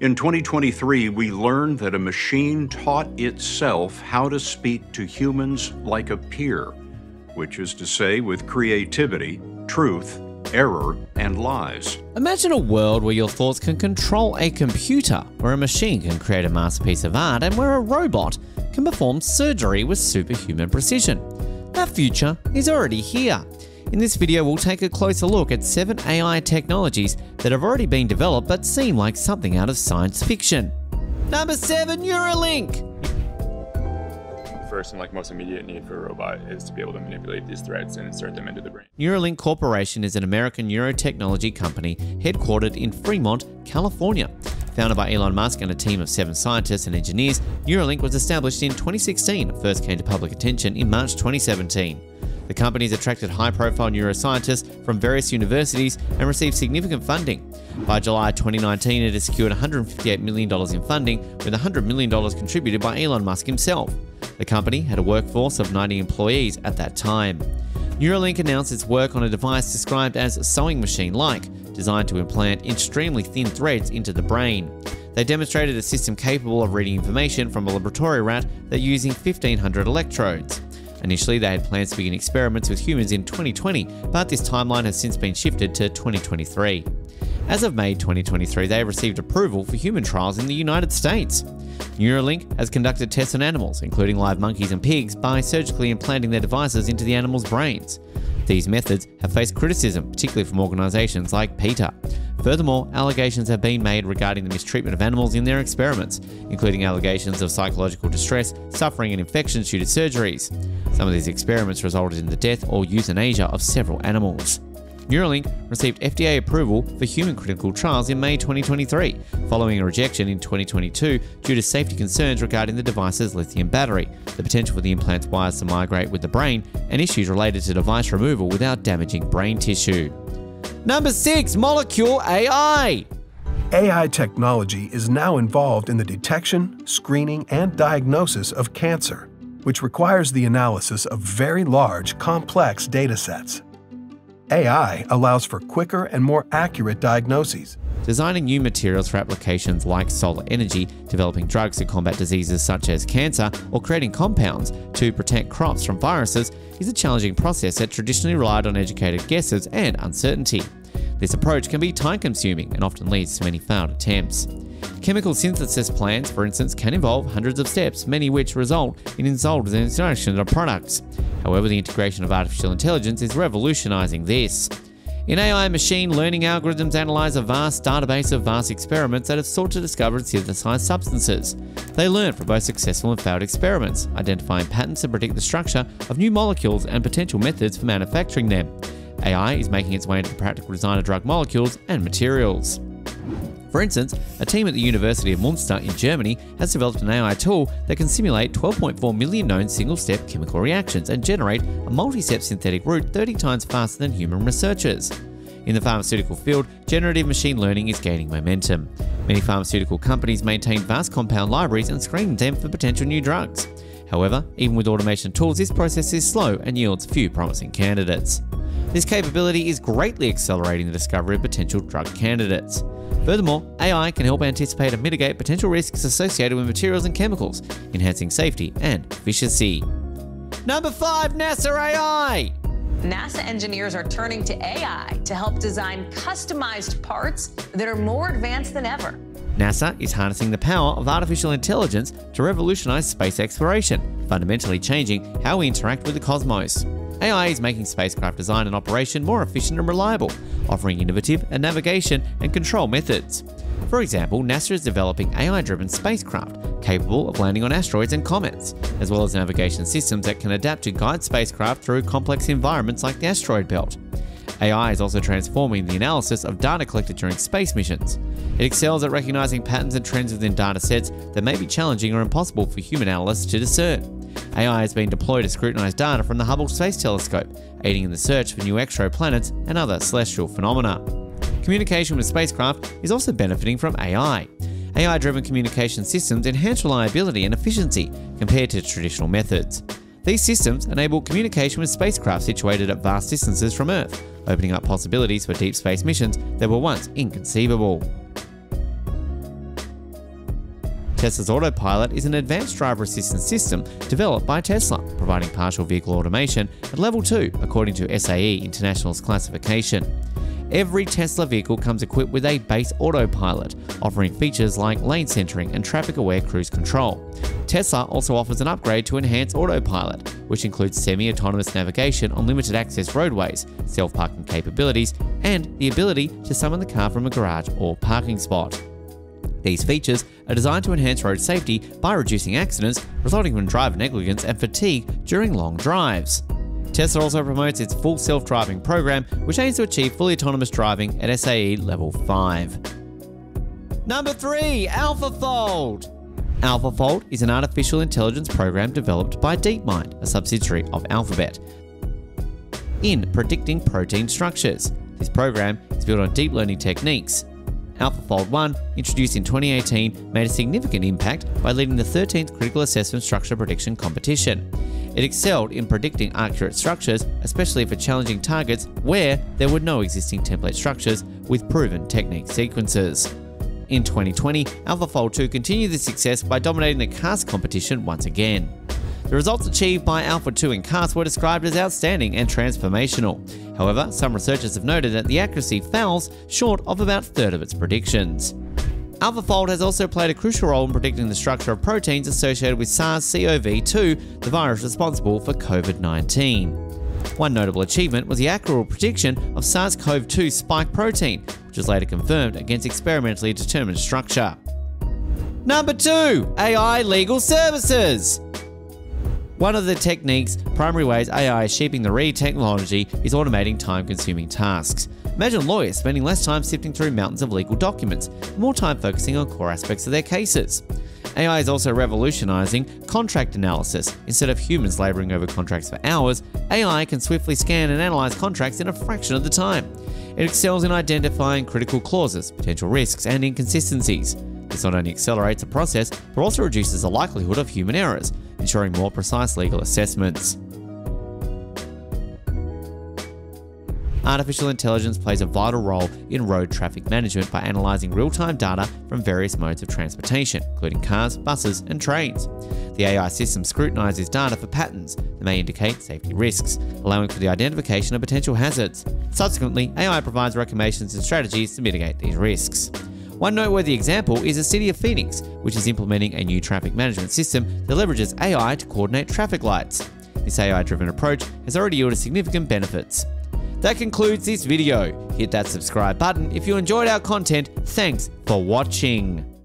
In 2023, we learned that a machine taught itself how to speak to humans like a peer, which is to say with creativity, truth, error, and lies. Imagine a world where your thoughts can control a computer, where a machine can create a masterpiece of art, and where a robot can perform surgery with superhuman precision. That future is already here. In this video, we'll take a closer look at 7 AI technologies that have already been developed but seem like something out of science fiction. Number 7, Neuralink. First and most immediate need for a robot is to be able to manipulate these threads and insert them into the brain. Neuralink Corporation is an American neurotechnology company headquartered in Fremont, California. Founded by Elon Musk and a team of 7 scientists and engineers, Neuralink was established in 2016 and first came to public attention in March 2017. The company's attracted high-profile neuroscientists from various universities and received significant funding. By July 2019, it has secured $158 million in funding, with $100 million contributed by Elon Musk himself. The company had a workforce of 90 employees at that time. Neuralink announced its work on a device described as sewing machine-like, designed to implant extremely thin threads into the brain. They demonstrated a system capable of reading information from a laboratory rat that using 1,500 electrodes. Initially, they had plans to begin experiments with humans in 2020, but this timeline has since been shifted to 2023. As of May 2023, they have received approval for human trials in the United States. Neuralink has conducted tests on animals, including live monkeys and pigs, by surgically implanting their devices into the animals' brains. These methods have faced criticism, particularly from organizations like PETA. Furthermore, allegations have been made regarding the mistreatment of animals in their experiments, including allegations of psychological distress, suffering and infections due to surgeries. Some of these experiments resulted in the death or euthanasia of several animals. Neuralink received FDA approval for human clinical trials in May 2023, following a rejection in 2022 due to safety concerns regarding the device's lithium battery, the potential for the implant's wires to migrate with the brain, and issues related to device removal without damaging brain tissue. Number 6, Molecule AI. AI technology is now involved in the detection, screening, and diagnosis of cancer, which requires the analysis of very large, complex datasets. AI allows for quicker and more accurate diagnoses. Designing new materials for applications like solar energy, developing drugs to combat diseases such as cancer, or creating compounds to protect crops from viruses is a challenging process that traditionally relied on educated guesses and uncertainty. This approach can be time-consuming and often leads to many failed attempts. Chemical synthesis plans, for instance, can involve hundreds of steps, many which result in insolvent insertion of products. However, the integration of artificial intelligence is revolutionizing this. In AI, machine learning algorithms analyze a vast database of vast experiments that have sought to discover and synthesize substances. They learn from both successful and failed experiments, identifying patterns to predict the structure of new molecules and potential methods for manufacturing them. AI is making its way into the practical design of drug molecules and materials. For instance, a team at the University of Münster in Germany has developed an AI tool that can simulate 12.4 million known single-step chemical reactions and generate a multi-step synthetic route 30 times faster than human researchers. In the pharmaceutical field, generative machine learning is gaining momentum. Many pharmaceutical companies maintain vast compound libraries and screen them for potential new drugs. However, even with automation tools, this process is slow and yields few promising candidates. This capability is greatly accelerating the discovery of potential drug candidates. Furthermore, AI can help anticipate and mitigate potential risks associated with materials and chemicals, enhancing safety and efficiency. Number 5, NASA AI. NASA engineers are turning to AI to help design customized parts that are more advanced than ever. NASA is harnessing the power of artificial intelligence to revolutionize space exploration, fundamentally changing how we interact with the cosmos. AI is making spacecraft design and operation more efficient and reliable, offering innovative navigation and control methods. For example, NASA is developing AI-driven spacecraft capable of landing on asteroids and comets, as well as navigation systems that can adapt to guide spacecraft through complex environments like the asteroid belt. AI is also transforming the analysis of data collected during space missions. It excels at recognizing patterns and trends within data sets that may be challenging or impossible for human analysts to discern. AI has been deployed to scrutinize data from the Hubble Space Telescope, aiding in the search for new exoplanets and other celestial phenomena. Communication with spacecraft is also benefiting from AI. AI-driven communication systems enhance reliability and efficiency compared to traditional methods. These systems enable communication with spacecraft situated at vast distances from Earth, opening up possibilities for deep space missions that were once inconceivable. Tesla's Autopilot is an advanced driver assistance system developed by Tesla, providing partial vehicle automation at level 2 according to SAE International's classification. Every Tesla vehicle comes equipped with a base autopilot, offering features like lane centering and traffic-aware cruise control. Tesla also offers an upgrade to Enhanced Autopilot, which includes semi-autonomous navigation on limited access roadways, self-parking capabilities, and the ability to summon the car from a garage or parking spot. These features are designed to enhance road safety by reducing accidents resulting from driver negligence and fatigue during long drives. Tesla also promotes its full self-driving program, which aims to achieve fully autonomous driving at SAE level 5. Number 3, AlphaFold. AlphaFold is an artificial intelligence program developed by DeepMind, a subsidiary of Alphabet, in predicting protein structures. This program is built on deep learning techniques. AlphaFold 1, introduced in 2018, made a significant impact by leading the 13th Critical Assessment Structure Prediction Competition. It excelled in predicting accurate structures, especially for challenging targets where there were no existing template structures with proven technique sequences. In 2020, AlphaFold 2 continued this success by dominating the CASP competition once again. The results achieved by Alpha 2 in CASP were described as outstanding and transformational. However, some researchers have noted that the accuracy falls short of about a third of its predictions. AlphaFold has also played a crucial role in predicting the structure of proteins associated with SARS-CoV-2, the virus responsible for COVID-19. One notable achievement was the accurate prediction of SARS-CoV-2 spike protein, which was later confirmed against experimentally determined structure. Number 2, AI legal services. One of the technique's primary ways AI is shaping the read technology is automating time-consuming tasks. Imagine lawyers spending less time sifting through mountains of legal documents, more time focusing on core aspects of their cases. AI is also revolutionizing contract analysis. Instead of humans laboring over contracts for hours, AI can swiftly scan and analyze contracts in a fraction of the time. It excels in identifying critical clauses, potential risks, and inconsistencies. This not only accelerates the process, but also reduces the likelihood of human errors, ensuring more precise legal assessments. Artificial intelligence plays a vital role in road traffic management by analyzing real-time data from various modes of transportation, including cars, buses, and trains. The AI system scrutinizes data for patterns that may indicate safety risks, allowing for the identification of potential hazards. Subsequently, AI provides recommendations and strategies to mitigate these risks. One noteworthy example is the city of Phoenix, which is implementing a new traffic management system that leverages AI to coordinate traffic lights. This AI-driven approach has already yielded significant benefits. That concludes this video. Hit that subscribe button if you enjoyed our content. Thanks for watching.